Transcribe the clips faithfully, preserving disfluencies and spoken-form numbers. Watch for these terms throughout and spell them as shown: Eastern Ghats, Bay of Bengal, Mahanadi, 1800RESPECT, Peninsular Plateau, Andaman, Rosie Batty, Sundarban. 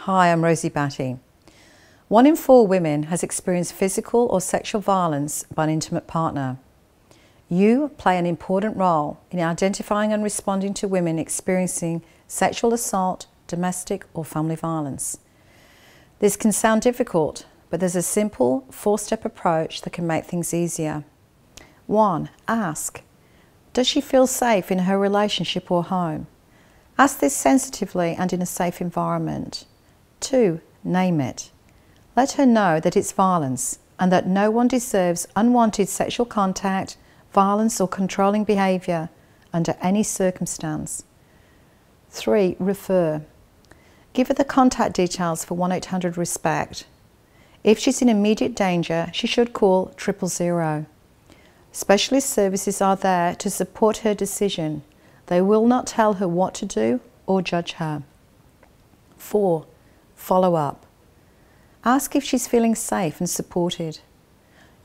Hi, I'm Rosie Batty. One in four women has experienced physical or sexual violence by an intimate partner. You play an important role in identifying and responding to women experiencing sexual assault, domestic or family violence. This can sound difficult, but there's a simple four-step approach that can make things easier. One, ask, does she feel safe in her relationship or home? Ask this sensitively and in a safe environment. Two, name it. Let her know that it's violence and that no one deserves unwanted sexual contact, violence or controlling behaviour under any circumstance. Three, refer. Give her the contact details for one eight hundred RESPECT. If she's in immediate danger, she should call triple zero. Specialist services are there to support her decision. They will not tell her what to do or judge her. Four, follow up. Ask if she's feeling safe and supported.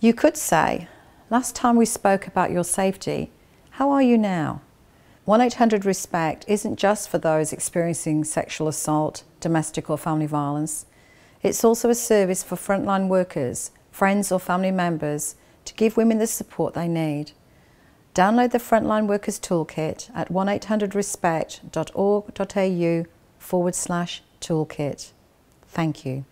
You could say, last time we spoke about your safety, how are you now? one eight hundred RESPECT isn't just for those experiencing sexual assault, domestic or family violence. It's also a service for frontline workers, friends or family members to give women the support they need. Download the Frontline Workers Toolkit at one eight hundred respect dot org dot au forward slash toolkit. Thank you.